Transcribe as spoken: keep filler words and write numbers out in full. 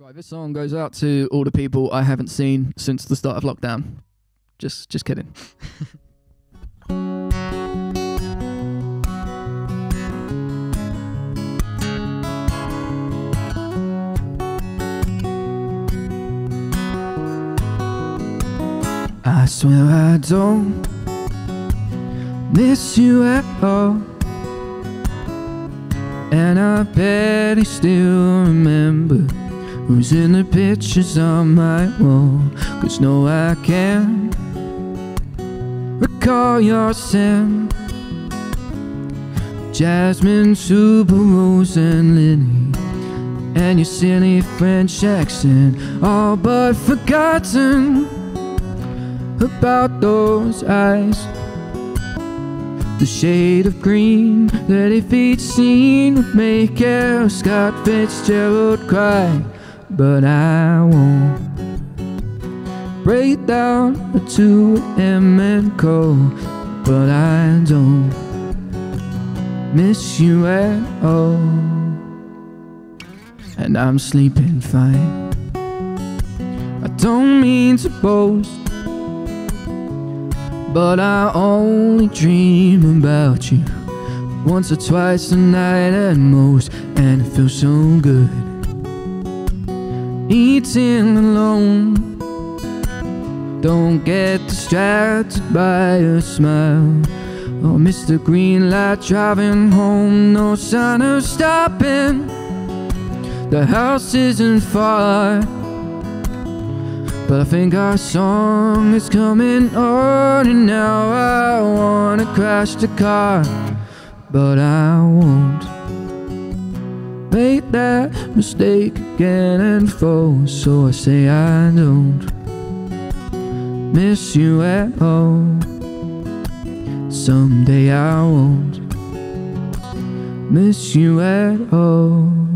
Right, this song goes out to all the people I haven't seen since the start of lockdown. Just, just kidding. I swear I don't miss you at all, and I barely still remember who's in the pictures on my wall. 'Cause no, I can't recall your scent, jasmine, tuberose and lily, and your silly French accent. All but forgotten about those eyes, the shade of green that if he'd seen would make a Scott Fitzgerald cry. But I won't break down at two A M and cold. But I don't miss you at all, and I'm sleeping fine. I don't mean to boast, but I only dream about you once or twice a night at most. And it feels so good eating alone. Don't get distracted by a smile or miss the green light driving home. No sign of stopping, the house isn't far, but I think our song is coming on. And now I wanna crash the car, but I won't make that mistake again and fall. So I say I don't miss you at all. Someday I won't miss you at all.